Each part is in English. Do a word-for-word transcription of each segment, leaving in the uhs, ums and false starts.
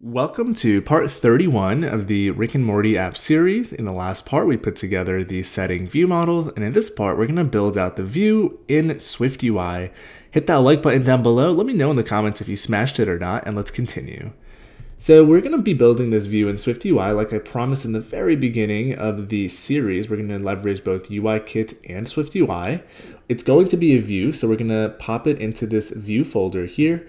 Welcome to part thirty-one of the Rick and Morty app series. In the last part, we put together the setting view models, and in this part, we're going to build out the view in SwiftUI. Hit that like button down below. Let me know in the comments if you smashed it or not, and let's continue. So we're going to be building this view in SwiftUI like I promised in the very beginning of the series. We're going to leverage both UIKit and SwiftUI. It's going to be a view, so we're going to pop it into this view folder here.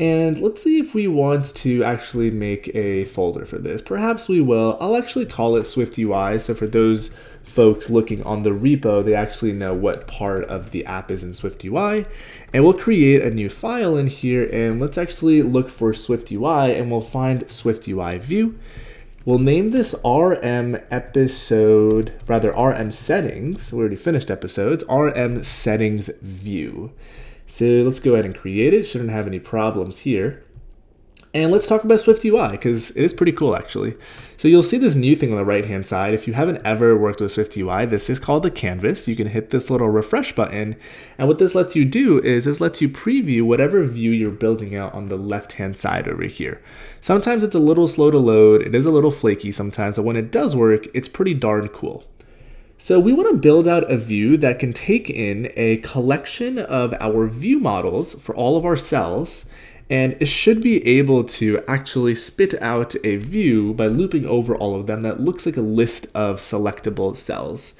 And let's see if we want to actually make a folder for this. Perhaps we will. I'll actually call it SwiftUI. So for those folks looking on the repo, they actually know what part of the app is in SwiftUI. And we'll create a new file in here. And let's actually look for SwiftUI, and we'll find SwiftUI view. We'll name this R M episode, rather R M settings. We already finished episodes. R M settings view. So let's go ahead and create it. Shouldn't have any problems here. And let's talk about SwiftUI, because it is pretty cool actually. So you'll see this new thing on the right hand side. If you haven't ever worked with SwiftUI, this is called the canvas. You can hit this little refresh button. And what this lets you do is this lets you preview whatever view you're building out on the left hand side over here. Sometimes it's a little slow to load. It is a little flaky sometimes, but when it does work, it's pretty darn cool. So we want to build out a view that can take in a collection of our view models for all of our cells, and it should be able to actually spit out a view by looping over all of them that looks like a list of selectable cells.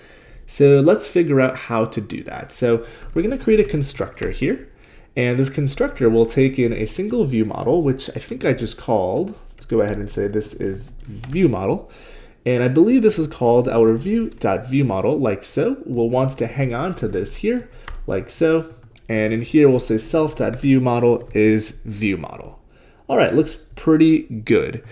So let's figure out how to do that. So we're going to create a constructor here, and this constructor will take in a single view model, which I think I just called. Let's go ahead and say this is view model. And I believe this is called our view.viewModel, like so. We'll want to hang on to this here, like so. And in here, we'll say self.viewModel is viewModel. All right, looks pretty good.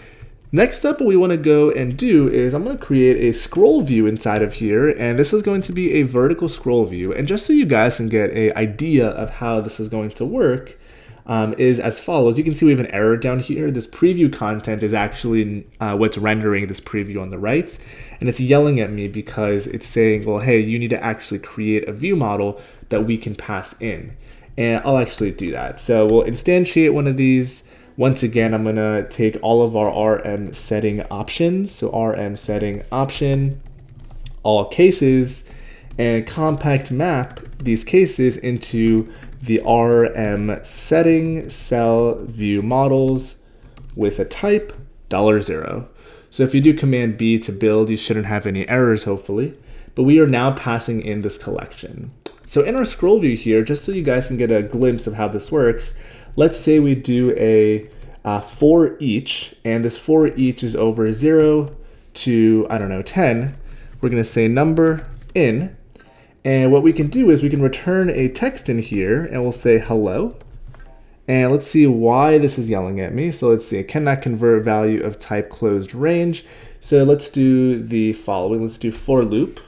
Next up, what we want to go and do is I'm going to create a scroll view inside of here. And this is going to be a vertical scroll view. And just so you guys can get an idea of how this is going to work, Um, is as follows. You can see we have an error down here. This preview content is actually uh, what's rendering this preview on the right. And it's yelling at me because it's saying, well, hey, you need to actually create a view model that we can pass in. And I'll actually do that. So we'll instantiate one of these. Once again, I'm going to take all of our R M setting options. So R M setting option, all cases, and compact map these cases into the R M setting cell view models with a type dollar zero. So if you do command B to build, you shouldn't have any errors, hopefully, but we are now passing in this collection. So in our scroll view here, just so you guys can get a glimpse of how this works, let's say we do a uh, for each, and this for each is over zero to, I don't know, ten. We're gonna say number in. And what we can do is we can return a text in here, and we'll say hello. And let's see why this is yelling at me. So let's see, it cannot convert value of type closed range. So let's do the following. Let's do for loop.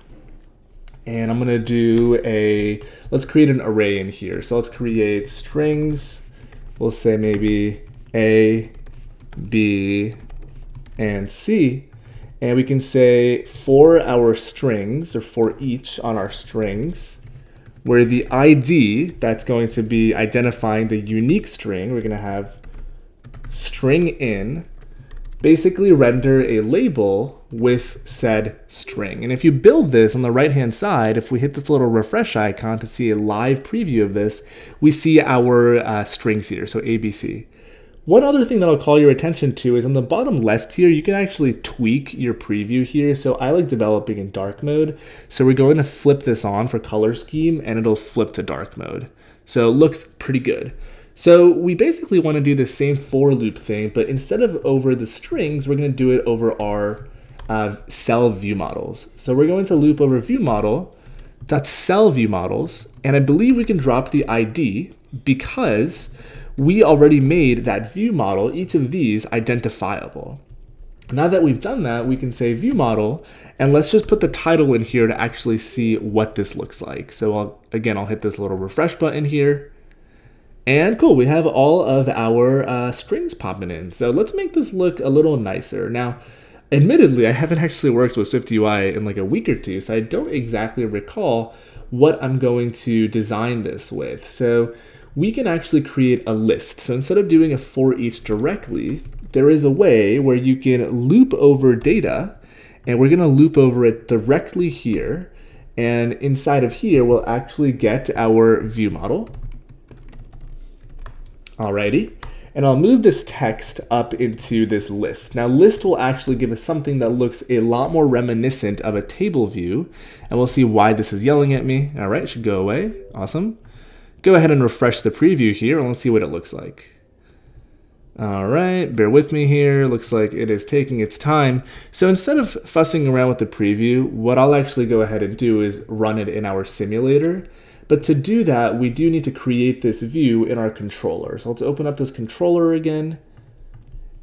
And I'm gonna do a, let's create an array in here. So let's create strings. We'll say maybe A, B, and C. And we can say for our strings, or for each on our strings, where the I D that's going to be identifying the unique string, we're going to have string in, basically render a label with said string. And if you build this on the right-hand side, if we hit this little refresh icon to see a live preview of this, we see our uh, strings here, so A B C. One other thing that I'll call your attention to is on the bottom left here, you can actually tweak your preview here. So I like developing in dark mode. So we're going to flip this on for color scheme, and it'll flip to dark mode. So it looks pretty good. So we basically want to do the same for loop thing, but instead of over the strings, we're going to do it over our uh, cell view models. So we're going to loop over view model, that's cell view models. And I believe we can drop the I D because we already made that view model, each of these, identifiable. Now that we've done that, we can say view model, and let's just put the title in here to actually see what this looks like. So I'll, again, I'll hit this little refresh button here. And cool, we have all of our uh, strings popping in. So let's make this look a little nicer. Now, admittedly, I haven't actually worked with SwiftUI in like a week or two, so I don't exactly recall what I'm going to design this with. So we can actually create a list. So instead of doing a for each directly, there is a way where you can loop over data, and we're gonna loop over it directly here. And inside of here, we'll actually get our view model. Alrighty. And I'll move this text up into this list. Now list will actually give us something that looks a lot more reminiscent of a table view, and we'll see why this is yelling at me. All right, it should go away, awesome. Go ahead and refresh the preview here and let's see what it looks like. All right, bear with me here. Looks like it is taking its time. So instead of fussing around with the preview, what I'll actually go ahead and do is run it in our simulator. But to do that, we do need to create this view in our controller. So let's open up this controller again.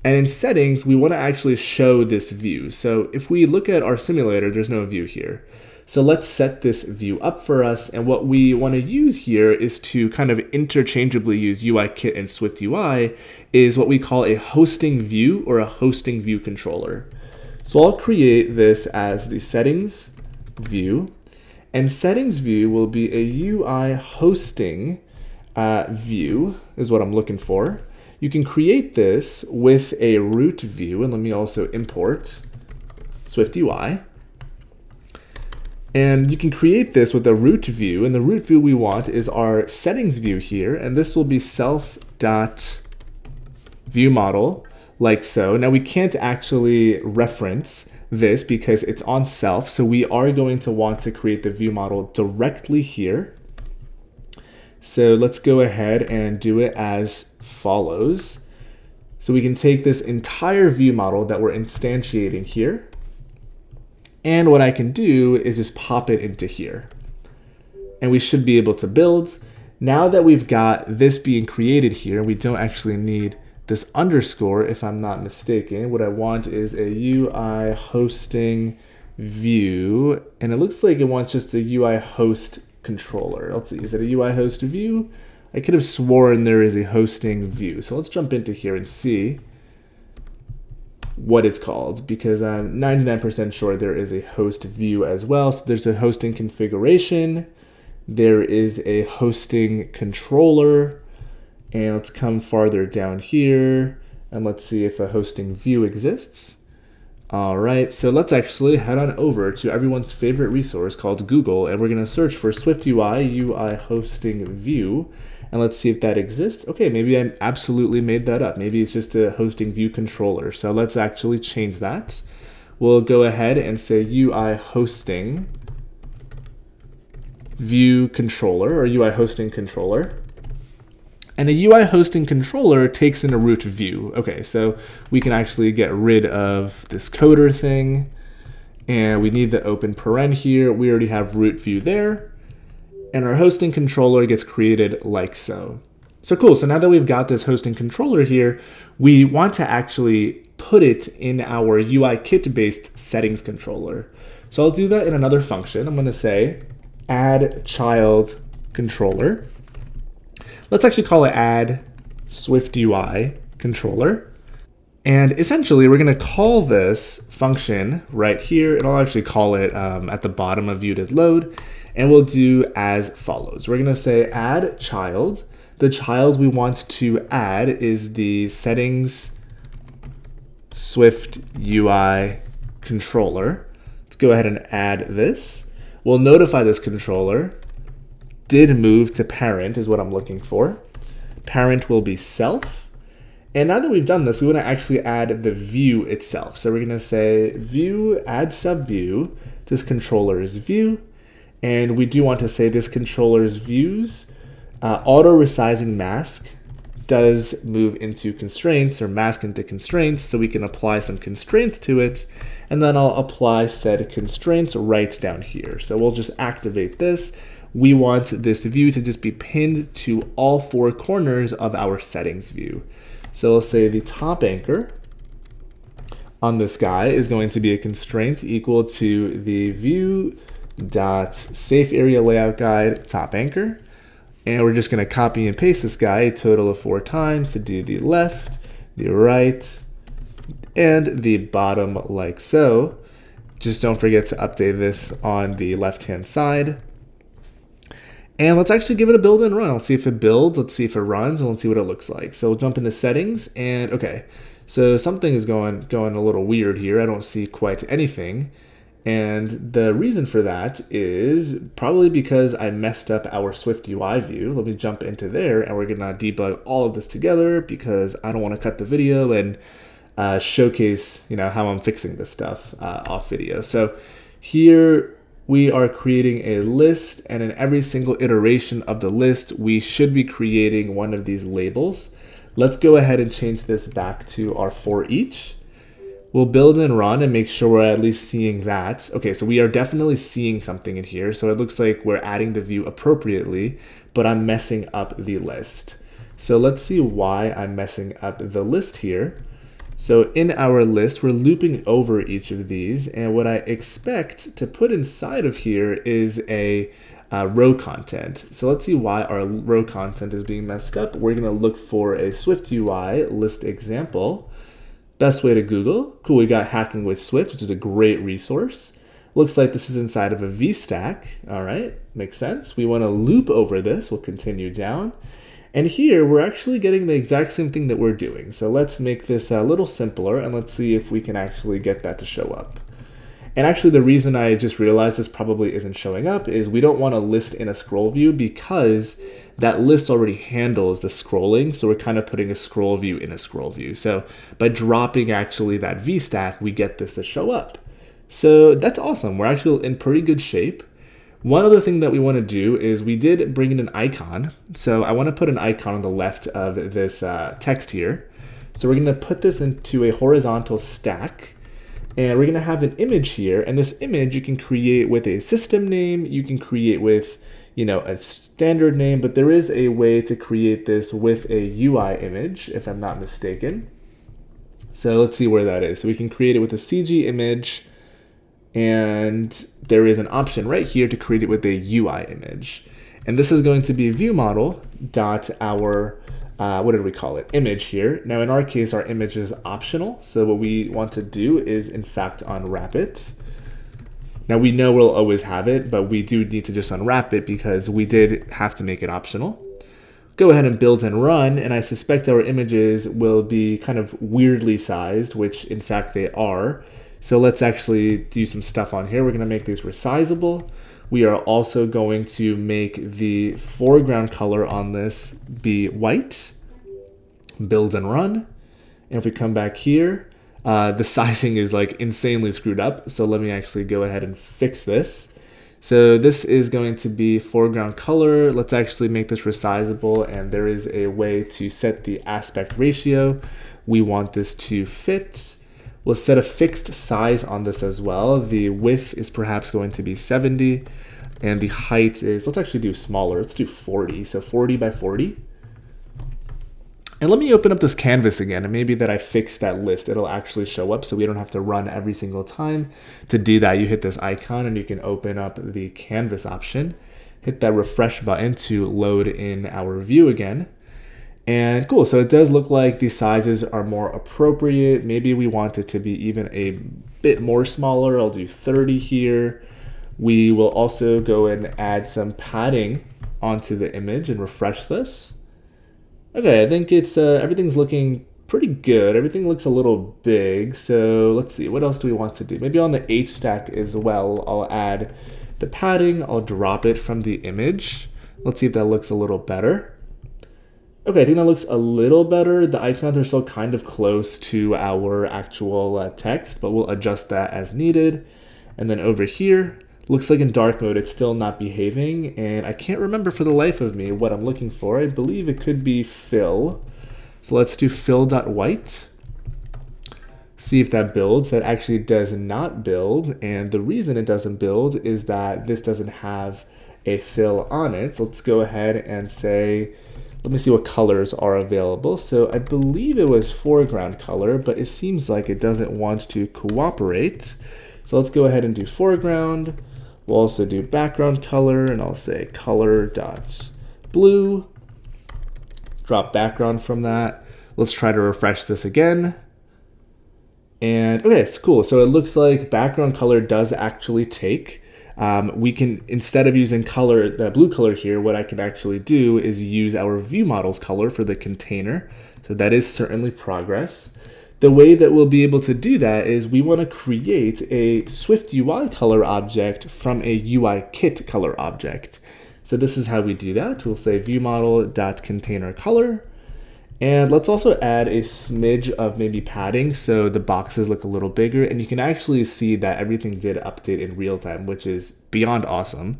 And in settings, we want to actually show this view. So if we look at our simulator, there's no view here. So let's set this view up for us. And what we want to use here is to kind of interchangeably use UIKit and SwiftUI is what we call a hosting view or a hosting view controller. So I'll create this as the settings view. And settings view will be a U I hosting uh, view is what I'm looking for. You can create this with a root view, and let me also import SwiftUI. And you can create this with a root view, and the root view we want is our settings view here, and this will be self.viewModel, like so. Now we can't actually reference this because it's on self, so we are going to want to create the view model directly here. So let's go ahead and do it as follows. So we can take this entire view model that we're instantiating here, and what I can do is just pop it into here, and we should be able to build. Now that we've got this being created here, we don't actually need this underscore, if I'm not mistaken. What I want is a U I hosting view, and it looks like it wants just a U I host controller. Let's see, is it a U I host view? I could have sworn there is a hosting view. So let's jump into here and see what it's called, because I'm ninety-nine percent sure there is a host view as well. So there's a hosting configuration, there is a hosting controller, and let's come farther down here and let's see if a hosting view exists. All right, so let's actually head on over to everyone's favorite resource called Google, and we're gonna search for SwiftUI U I hosting view, and let's see if that exists. Okay, maybe I absolutely made that up. Maybe it's just a hosting view controller. So let's actually change that. We'll go ahead and say U I hosting view controller or U I hosting controller. And a U I hosting controller takes in a root view. Okay, so we can actually get rid of this coder thing, and we need the open paren here. We already have root view there, and our hosting controller gets created like so. So cool, so now that we've got this hosting controller here, we want to actually put it in our UIKit-based settings controller. So I'll do that in another function. I'm gonna say add child controller. Let's actually call it add SwiftUI controller. And essentially we're gonna call this function right here, and I'll actually call it um, at the bottom of view did load, and we'll do as follows. We're gonna say add child. The child we want to add is the settings SwiftUI controller. Let's go ahead and add this. We'll notify this controller did move to parent is what I'm looking for. Parent will be self. And now that we've done this, we want to actually add the view itself. So we're going to say view add subview. This controller is view. And we do want to say this controller's views uh, auto resizing mask does move into constraints or mask into constraints. So we can apply some constraints to it. And then I'll apply said constraints right down here. So we'll just activate this. We want this view to just be pinned to all four corners of our settings view. So we'll say the top anchor on this guy is going to be a constraint equal to the view dot safe area layout guide top anchor. And we're just gonna copy and paste this guy a total of four times to do the left, the right, and the bottom like so. Just don't forget to update this on the left-hand side. And let's actually give it a build and run. Let's see if it builds, let's see if it runs, and let's see what it looks like. So we'll jump into settings, and okay. So something is going, going a little weird here. I don't see quite anything. And the reason for that is probably because I messed up our Swift U I view. Let me jump into there, and we're gonna debug all of this together because I don't wanna cut the video and uh, showcase, you know, how I'm fixing this stuff uh, off video. So here we are creating a list, and in every single iteration of the list, we should be creating one of these labels. Let's go ahead and change this back to our for each. We'll build and run and make sure we're at least seeing that. Okay, so we are definitely seeing something in here. So it looks like we're adding the view appropriately, but I'm messing up the list. So let's see why I'm messing up the list here. So in our list, we're looping over each of these. And what I expect to put inside of here is a uh, row content. So let's see why our row content is being messed up. We're gonna look for a SwiftUI list example. Best way to Google. Cool, we got Hacking with Swift, which is a great resource. Looks like this is inside of a VStack. All right, makes sense. We want to loop over this. We'll continue down. And here, we're actually getting the exact same thing that we're doing. So let's make this a little simpler, and let's see if we can actually get that to show up. And actually, the reason I just realized this probably isn't showing up is we don't want to list in a scroll view because that list already handles the scrolling, so we're kind of putting a scroll view in a scroll view. So by dropping actually that VStack, we get this to show up. So that's awesome. We're actually in pretty good shape. One other thing that we want to do is we did bring in an icon. So I want to put an icon on the left of this uh, text here. So we're going to put this into a horizontal stack. And we're gonna have an image here, and this image you can create with a system name, you can create with, you know, a standard name, but there is a way to create this with a U I image, if I'm not mistaken. So let's see where that is. So we can create it with a C G image, and there is an option right here to create it with a U I image. And this is going to be view model dot our Uh, what did we call it? Image here. Now in our case, our image is optional. So what we want to do is in fact unwrap it. Now we know we'll always have it, but we do need to just unwrap it because we did have to make it optional. Go ahead and build and run. And I suspect our images will be kind of weirdly sized, which in fact they are. So let's actually do some stuff on here. We're gonna make these resizable. We are also going to make the foreground color on this be white, build and run. And if we come back here, uh, the sizing is like insanely screwed up. So let me actually go ahead and fix this. So this is going to be foreground color. Let's actually make this resizable, and there is a way to set the aspect ratio. We want this to fit. We'll set a fixed size on this as well. The width is perhaps going to be seventy, and the height is, let's actually do smaller, let's do forty, so forty by forty. And let me open up this canvas again, and maybe that I fixed that list, it'll actually show up so we don't have to run every single time. To do that, you hit this icon and you can open up the canvas option, hit that refresh button to load in our view again. And cool, so it does look like the sizes are more appropriate. Maybe we want it to be even a bit more smaller. I'll do thirty here. We will also go and add some padding onto the image and refresh this. Okay, I think it's uh, everything's looking pretty good. Everything looks a little big. So let's see, what else do we want to do? Maybe on the HStack as well, I'll add the padding. I'll drop it from the image. Let's see if that looks a little better. Okay, I think that looks a little better. The icons are still kind of close to our actual uh, text, but we'll adjust that as needed. And then over here, looks like in dark mode, it's still not behaving. And I can't remember for the life of me what I'm looking for. I believe it could be fill. So let's do fill.white. See if that builds. That actually does not build. And the reason it doesn't build is that this doesn't have a fill on it. So let's go ahead and say, let me see what colors are available. So I believe it was foreground color, but it seems like it doesn't want to cooperate. So let's go ahead and do foreground. We'll also do background color, and I'll say color dot blue. Drop background from that. Let's try to refresh this again. And okay, it's cool. So it looks like background color does actually take. um, we can, instead of using color, the blue color here, what I can actually do is use our view models color for the container. So that is certainly progress. The way that we'll be able to do that is we want to create a SwiftUI color object from a UIKit color object. So this is how we do that. We'll say view model.container color. And let's also add a smidge of maybe padding so the boxes look a little bigger, and you can actually see that everything did update in real time, which is beyond awesome.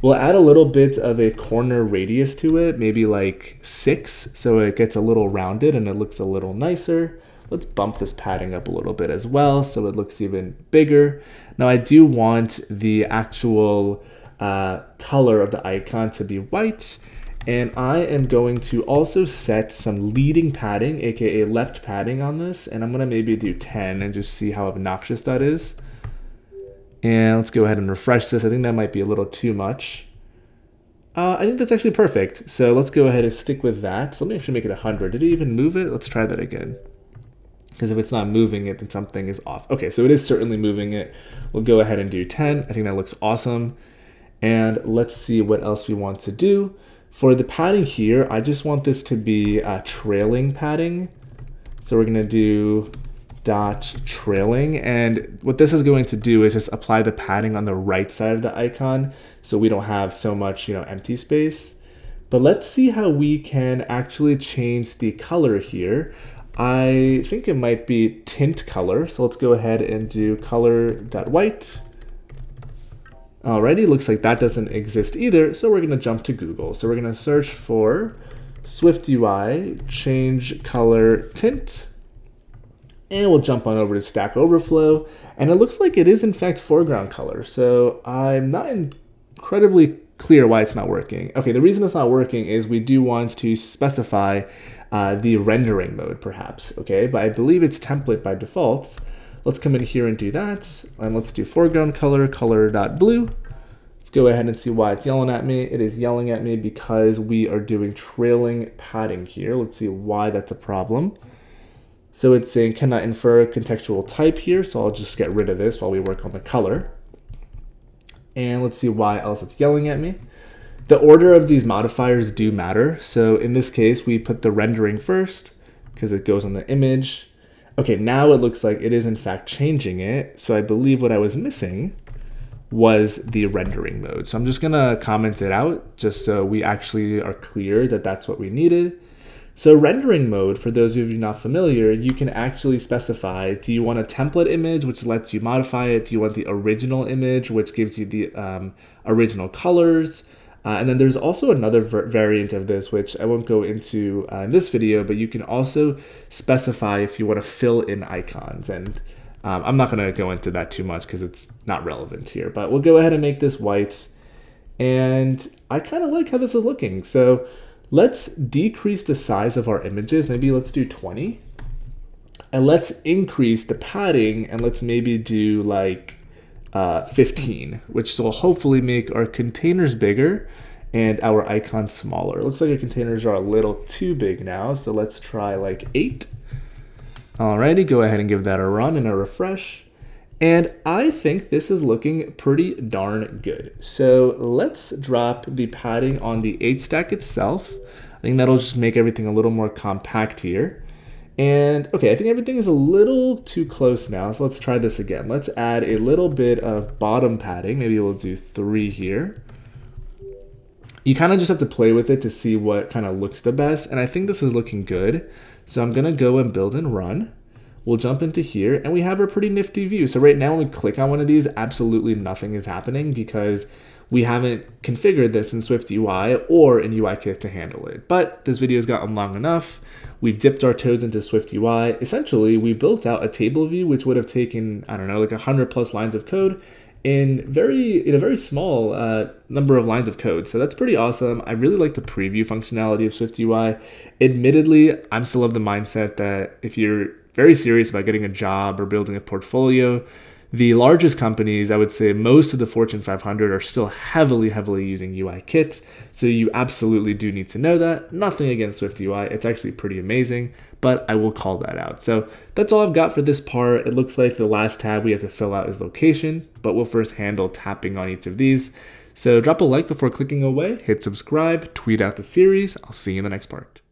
We'll add a little bit of a corner radius to it, maybe like six, so it gets a little rounded and it looks a little nicer. Let's bump this padding up a little bit as well so it looks even bigger. Now I do want the actual uh, color of the icon to be white. And I am going to also set some leading padding, aka left padding on this, and I'm gonna maybe do ten and just see how obnoxious that is. And let's go ahead and refresh this. I think that might be a little too much. Uh, I think that's actually perfect. So let's go ahead and stick with that. So let me actually make it one hundred. Did it even move it? Let's try that again. Because if it's not moving it, then something is off. Okay, so it is certainly moving it. We'll go ahead and do ten. I think that looks awesome. And let's see what else we want to do. For the padding here, I just want this to be uh, trailing padding. So we're gonna do dot trailing. And what this is going to do is just apply the padding on the right side of the icon so we don't have so much, you know, empty space. But let's see how we can actually change the color here. I think it might be tint color. So let's go ahead and do color.white. Alrighty, looks like that doesn't exist either, so we're gonna jump to Google. So we're gonna search for SwiftUI change color tint, and we'll jump on over to Stack Overflow, and it looks like it is in fact foreground color. So I'm not incredibly clear why it's not working. Okay, the reason it's not working is we do want to specify uh, the rendering mode, perhaps. Okay, but I believe it's template by default. Let's come in here and do that. And let's do foreground color, color.blue. Let's go ahead and see why it's yelling at me. It is yelling at me because we are doing trailing padding here. Let's see why that's a problem. So it's saying cannot infer contextual type here. So I'll just get rid of this while we work on the color. And let's see why else it's yelling at me. The order of these modifiers do matter. So in this case, we put the rendering first because it goes on the image. Okay, now it looks like it is in fact changing it. So I believe what I was missing was the rendering mode. So I'm just gonna comment it out just so we actually are clear that that's what we needed. So rendering mode, for those of you not familiar, you can actually specify, do you want a template image, which lets you modify it? Do you want the original image, which gives you the um, original colors? Uh, and then there's also another variant of this, which I won't go into uh, in this video, but you can also specify if you want to fill in icons. And um, I'm not going to go into that too much because it's not relevant here, but we'll go ahead and make this white. And I kind of like how this is looking. So let's decrease the size of our images. Maybe let's do twenty. And let's increase the padding, and let's maybe do like Uh, fifteen, which will hopefully make our containers bigger and our icons smaller. It looks like our containers are a little too big now, so let's try like eight. Alrighty, go ahead and give that a run and a refresh. And I think this is looking pretty darn good. So let's drop the padding on the HStack itself. I think that'll just make everything a little more compact here. And okay, I think everything is a little too close now, so let's try this again. Let's add a little bit of bottom padding. Maybe we'll do three here. You kind of just have to play with it to see what kind of looks the best, and I think this is looking good. So I'm gonna go and build and run. We'll jump into here, and we have a pretty nifty view. So right now when we click on one of these, absolutely nothing is happening because we haven't configured this in SwiftUI or in UIKit to handle it. But this video's gotten long enough. We've dipped our toes into SwiftUI. Essentially, we built out a table view, which would have taken, I don't know, like one hundred plus lines of code in very in a very small uh, number of lines of code. So that's pretty awesome. I really like the preview functionality of SwiftUI. Admittedly, I'm still of the mindset that if you're very serious about getting a job or building a portfolio, The largest companies, I would say most of the Fortune five hundred are still heavily, heavily using U I Kit. So you absolutely do need to know that. Nothing against Swift U I. It's actually pretty amazing, but I will call that out. So that's all I've got for this part. It looks like the last tab we have to fill out is location, but we'll first handle tapping on each of these. So drop a like before clicking away, hit subscribe, tweet out the series. I'll see you in the next part.